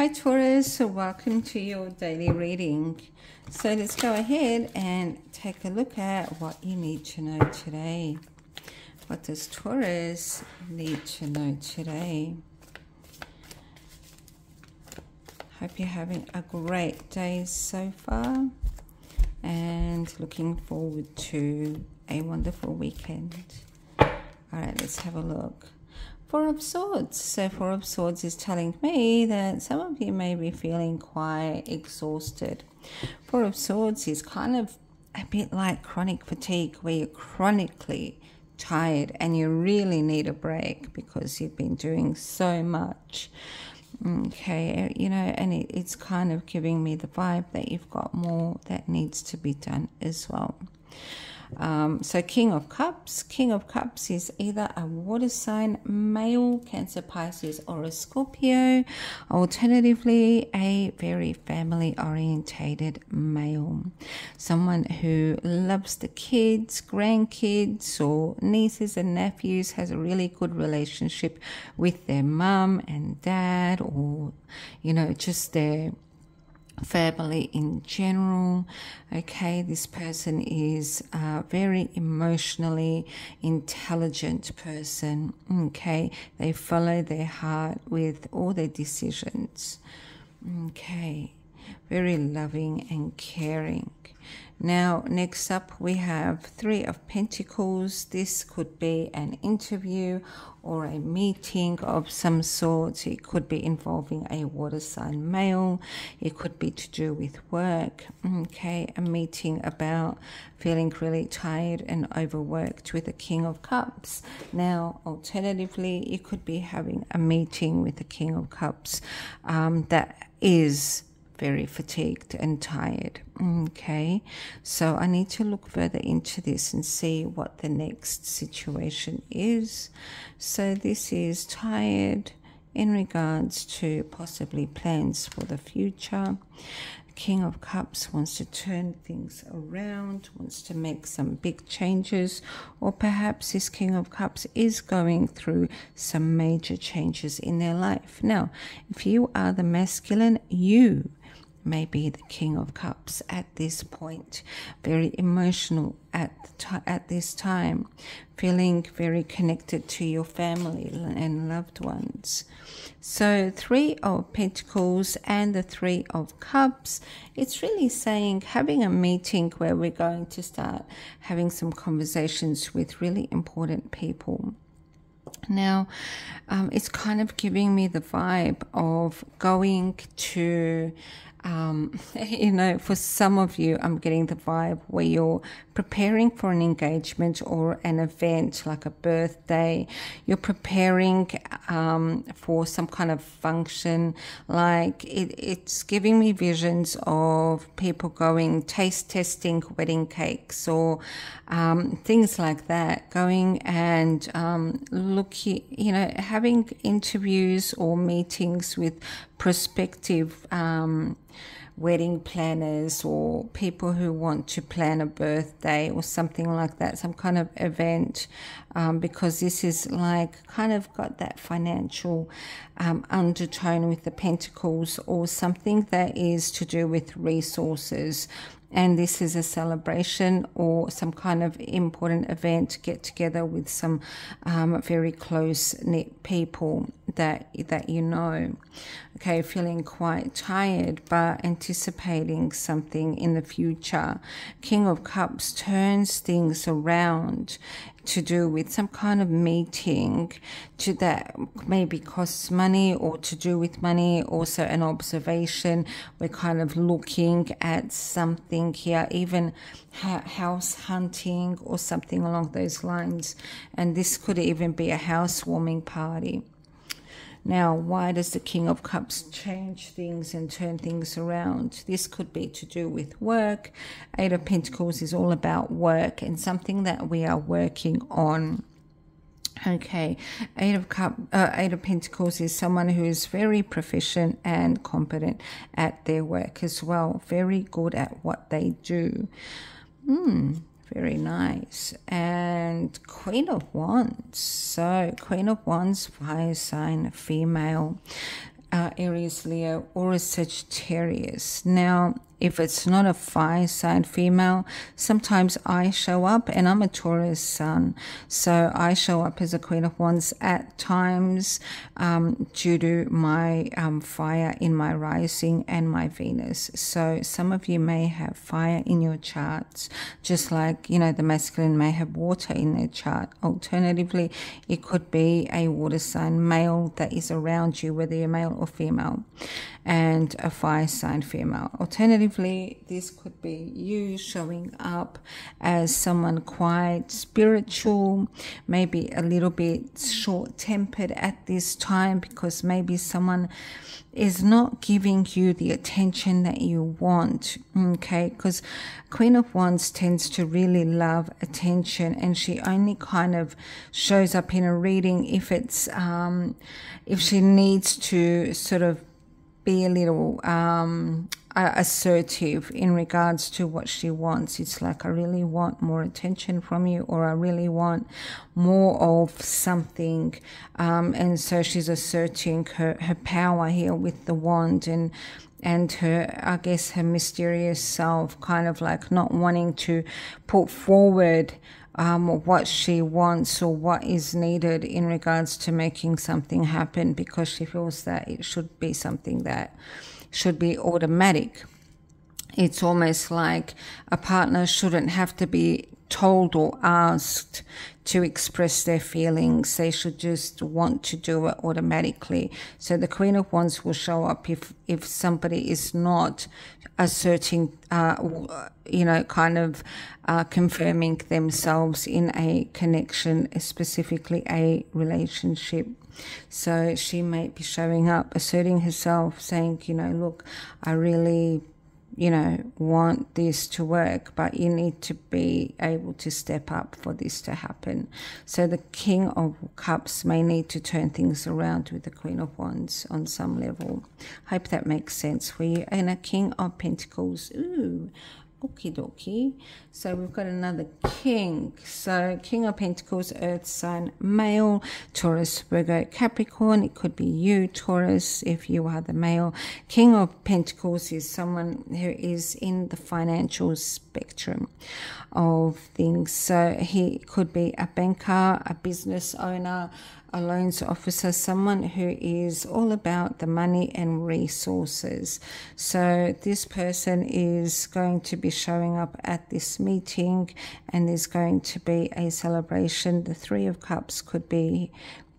Hi Taurus, welcome to your daily reading. So let's go ahead and take a look at what you need to know today. What does Taurus need to know today? Hope you're having a great day so far and looking forward to a wonderful weekend. All right, let's have a look. Four of Swords. So Four of Swords is telling me that some of you may be feeling quite exhausted. Four of Swords is kind of a bit like chronic fatigue, where you're chronically tired and you really need a break because you've been doing so much. Okay, you know, and it's kind of giving me the vibe that you've got more that needs to be done as well. So King of Cups. King of Cups is either a water sign, male, Cancer, Pisces, or a Scorpio. Alternatively, a very family-orientated male. Someone who loves the kids, grandkids, or nieces and nephews, has a really good relationship with their mum and dad, or, you know, just their family in general. Okay, this person is a very emotionally intelligent person. Okay, they follow their heart with all their decisions. Okay, very loving and caring. Now, next up, we have Three of Pentacles. This could be an interview or a meeting of some sort. It could be involving a water sign male. It could be to do with work. Okay, a meeting about feeling really tired and overworked with the King of Cups. Now, alternatively, you could be having a meeting with the King of Cups that is very fatigued and tired. Okay, so I need to look further into this and see what the next situation is. So this is tired in regards to possibly plans for the future. King of Cups wants to turn things around, wants to make some big changes, or perhaps this King of Cups is going through some major changes in their life. Now, if you are the masculine, you may be the King of Cups at this point, very emotional at this time, feeling very connected to your family and loved ones. So Three of Pentacles and the Three of Cups, it's really saying having a meeting where we're going to start having some conversations with really important people. Now, it's kind of giving me the vibe of going to, you know, for some of you, I'm getting the vibe where you're preparing for an engagement or an event like a birthday. You're preparing for some kind of function. Like it's giving me visions of people going taste testing wedding cakes or things like that, going and looking, you know, having interviews or meetings with prospective wedding planners or people who want to plan a birthday or something like that, some kind of event, because this is like kind of got that financial undertone with the Pentacles, or something that is to do with resources. And this is a celebration or some kind of important event, get together with some very close-knit people that you know. Okay, feeling quite tired but anticipating something in the future. King of Cups turns things around to do with some kind of meeting to that maybe costs money or to do with money. Also an observation, we're kind of looking at something here, even house hunting or something along those lines, and this could even be a housewarming party. Now, why does the King of Cups change things and turn things around? This could be to do with work. Eight of Pentacles is all about work and something that we are working on. Okay, Eight of Pentacles is someone who is very proficient and competent at their work as well. Very good at what they do. Very nice. And Queen of Wands. So Queen of Wands, fire sign, female. Aries, Leo, or Sagittarius. Now, if it's not a fire sign female, sometimes I show up, and I'm a Taurus sun, so I show up as a Queen of Wands at times due to my fire in my rising and my Venus. So some of you may have fire in your charts, just like, you know, the masculine may have water in their chart. Alternatively, it could be a water sign male that is around you, whether you're male or female, and a fire sign female. Alternatively, this could be you showing up as someone quite spiritual, maybe a little bit short-tempered at this time, because maybe someone is not giving you the attention that you want, okay? Because Queen of Wands tends to really love attention, and she only kind of shows up in a reading if it's if she needs to sort of be a little assertive in regards to what she wants. It's like, I really want more attention from you, or I really want more of something, and so she's asserting her power here with the wand, and her, I guess, her mysterious self, kind of like not wanting to put forward what she wants or what is needed in regards to making something happen, because she feels that it should be something that should be automatic. It's almost like a partner shouldn't have to be told or asked to express their feelings. They should just want to do it automatically. So the Queen of Wands will show up if somebody is not asserting, you know, kind of confirming themselves in a connection, specifically a relationship. So she may be showing up, asserting herself, saying, you know, look, I really, you know, want this to work, but you need to be able to step up for this to happen. So the King of Cups may need to turn things around with the Queen of Wands on some level. Hope that makes sense for you. And a King of Pentacles. Ooh, okie dokie. So we've got another king. So King of Pentacles, earth sign male, Taurus, Virgo, Capricorn. It could be you, Taurus, if you are the male. King of Pentacles is someone who is in the financial spectrum of things. So he could be a banker, a business owner, a loans officer, someone who is all about the money and resources. So this person is going to be showing up at this meeting, and there's going to be a celebration. The Three of Cups could be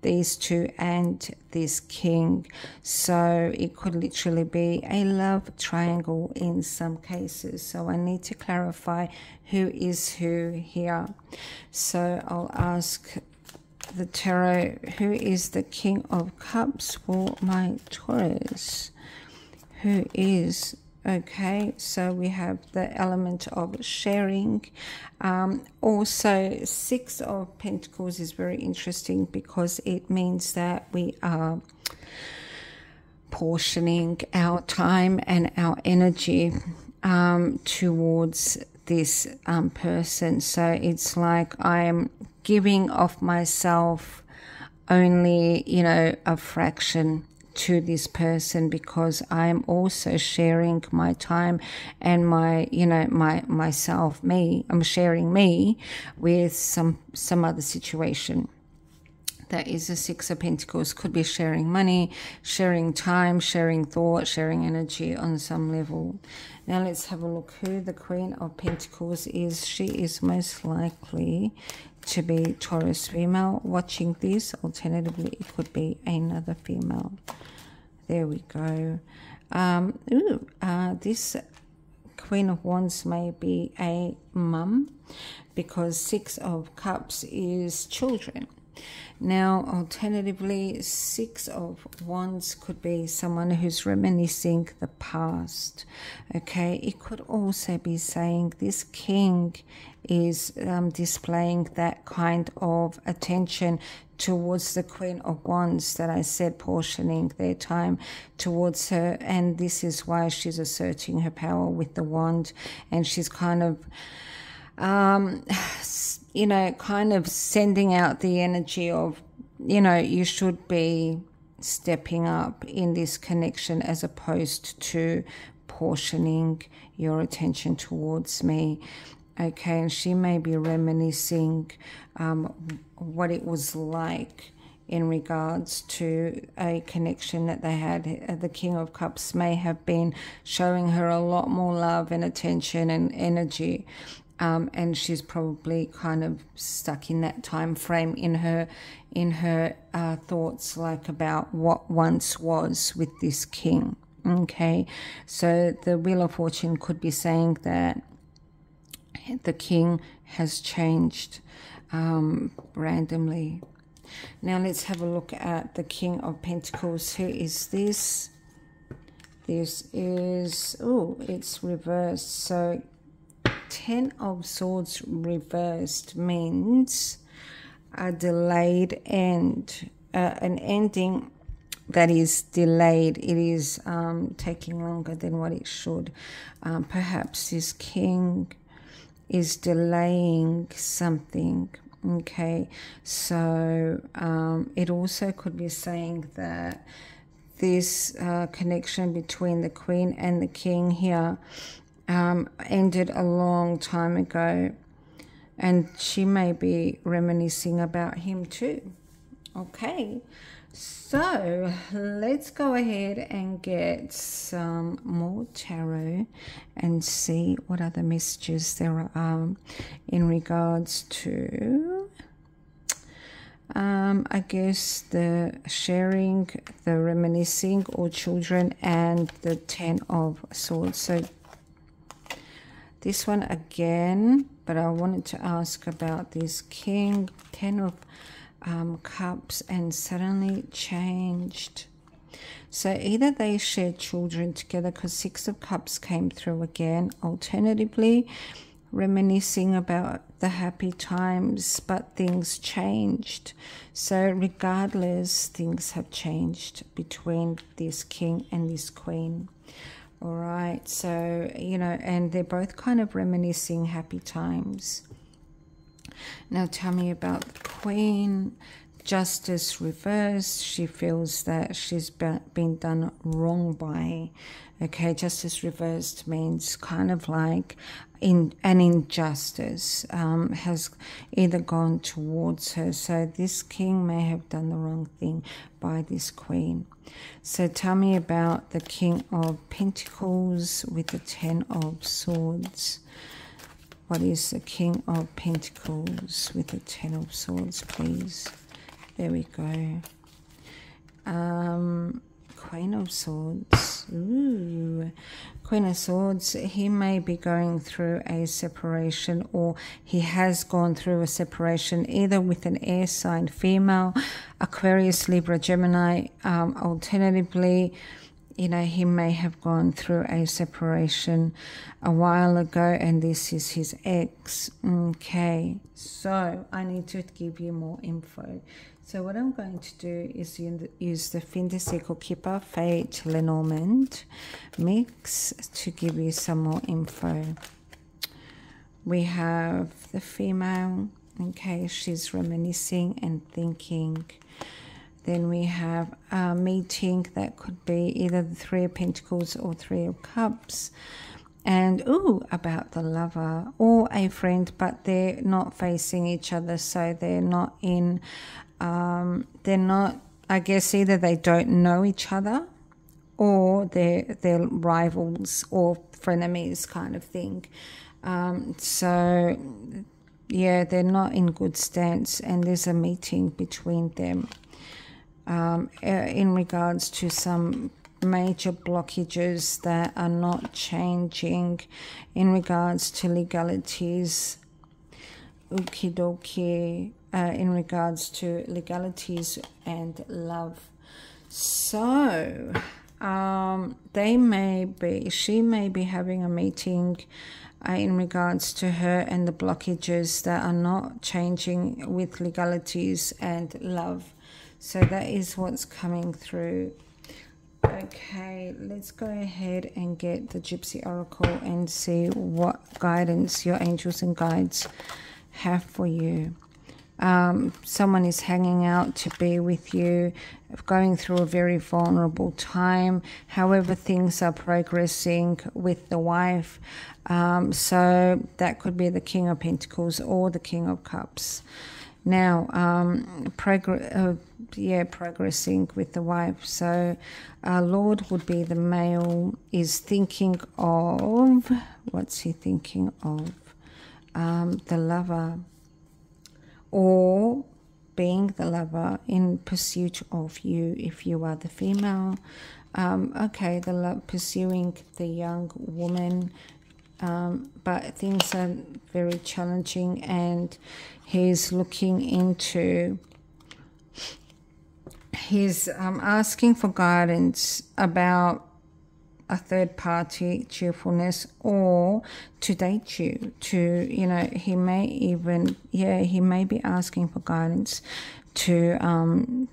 these two and this king. So it could literally be a love triangle in some cases. So I need to clarify who is who here. So I'll ask the tarot, who is the King of Cups for my Taurus? Who is, okay, so we have the element of sharing. Also, Six of Pentacles is very interesting, because it means that we are portioning our time and our energy towards this person. So it's like I am giving of myself only, you know, a fraction to this person, because I'm also sharing my time and my, you know, myself, me. I'm sharing me with some other situation. That is a Six of Pentacles. Could be sharing money, sharing time, sharing thought, sharing energy on some level. Now let's have a look who the Queen of Pentacles is. She is most likely to be Taurus female watching this. Alternatively, it could be another female. There we go. This Queen of Wands may be a mum, because Six of Cups is children. Now, alternatively, Six of Wands could be someone who's reminiscing the past, okay? It could also be saying this king is displaying that kind of attention towards the Queen of Wands that I said, portioning their time towards her, and this is why she's asserting her power with the wand, and she's kind of you know, kind of sending out the energy of, you know, you should be stepping up in this connection as opposed to portioning your attention towards me. Okay, and she may be reminiscing what it was like in regards to a connection that they had. The King of Cups may have been showing her a lot more love and attention and energy, and she's probably kind of stuck in that time frame in her thoughts, like about what once was with this king. Okay, so the Wheel of Fortune could be saying that the king has changed randomly. Now let's have a look at the King of Pentacles. Who is this? This is, oh, it's reversed. So Ten of Swords reversed means a delayed end, an ending that is delayed. It is taking longer than what it should. Perhaps this king is delaying something. Okay, so it also could be saying that this connection between the Queen and the King here ended a long time ago, and she may be reminiscing about him too. Okay, so let's go ahead and get some more tarot and see what other messages there are in regards to, I guess, the sharing, the reminiscing, or children, and the Ten of Swords. So this one again, but I wanted to ask about this King, Ten of Cups, and suddenly changed. So either they shared children together, because Six of Cups came through again, alternatively reminiscing about the happy times, but things changed. So regardless, things have changed between this king and this queen. All right, so, you know, and they're both kind of reminiscing happy times. Now tell me about the Queen. Justice reversed. She feels that she's been done wrong by. Okay, Justice reversed means kind of like an injustice has either gone towards her. So this king may have done the wrong thing by this queen. So tell me about the King of Pentacles with the Ten of Swords. What is the King of Pentacles with the Ten of Swords, please? There we go. Queen of Swords. Ooh. Queen of Swords. He may be going through a separation, or he has gone through a separation, either with an air sign, female, Aquarius, Libra, Gemini. Alternatively, you know, he may have gone through a separation a while ago, and this is his ex. Okay, so I need to give you more info. So what I'm going to do is use the Fin de Siècle Kipper Fate Lenormand mix to give you some more info. We have the female. Okay, she's reminiscing and thinking. Then we have a meeting that could be either the Three of Pentacles or Three of Cups. And, ooh, about the lover or a friend, but they're not facing each other. So they're not in, they're not, I guess, either they don't know each other, or they're rivals or frenemies kind of thing. So, yeah, they're not in good stance, and there's a meeting between them. In regards to some major blockages that are not changing in regards to legalities. Okie dokie, in regards to legalities and love. So they may be, she may be having a meeting in regards to her and the blockages that are not changing with legalities and love. So that is what's coming through. Okay, let's go ahead and get the Gypsy Oracle and see what guidance your angels and guides have for you. Someone is hanging out to be with you, going through a very vulnerable time. However, things are progressing with the wife. So that could be the King of Pentacles or the King of Cups. Now, progressing with the wife. So Lord would be the male, is thinking of, what's he thinking of? The Lover. Or being the lover in pursuit of you if you are the female. Okay, pursuing the young woman, but things are very challenging and he's looking into, he's asking for guidance about a third party, cheerfulness, or to date you, to, you know, he may even, yeah, he may be asking for guidance to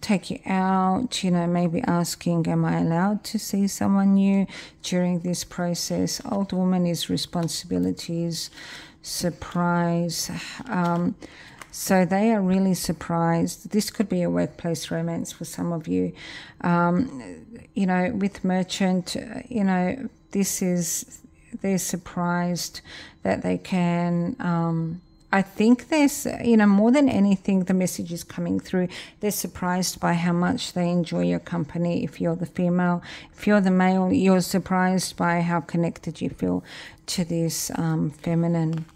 take you out, you know, maybe asking, am I allowed to see someone new during this process? Old woman is responsibilities, surprise. So they are really surprised. This could be a workplace romance for some of you. You know, with merchant, you know, this is, they're surprised that they can, I think there's, you know, more than anything, the message is coming through. They're surprised by how much they enjoy your company if you're the female. If you're the male, you're surprised by how connected you feel to this feminine.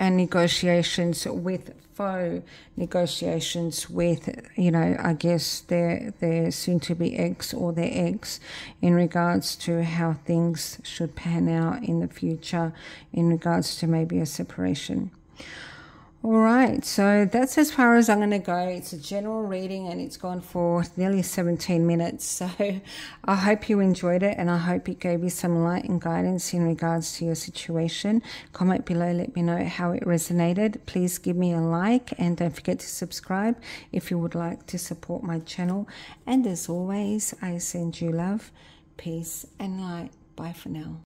And negotiations with foe, negotiations with, you know, I guess their soon-to-be ex or their ex in regards to how things should pan out in the future in regards to maybe a separation. All right, so that's as far as I'm going to go. It's a general reading and it's gone for nearly 17 minutes. So I hope you enjoyed it and I hope it gave you some light and guidance in regards to your situation. Comment below, let me know how it resonated. Please give me a like and don't forget to subscribe if you would like to support my channel. And as always, I send you love, peace and light. Bye for now.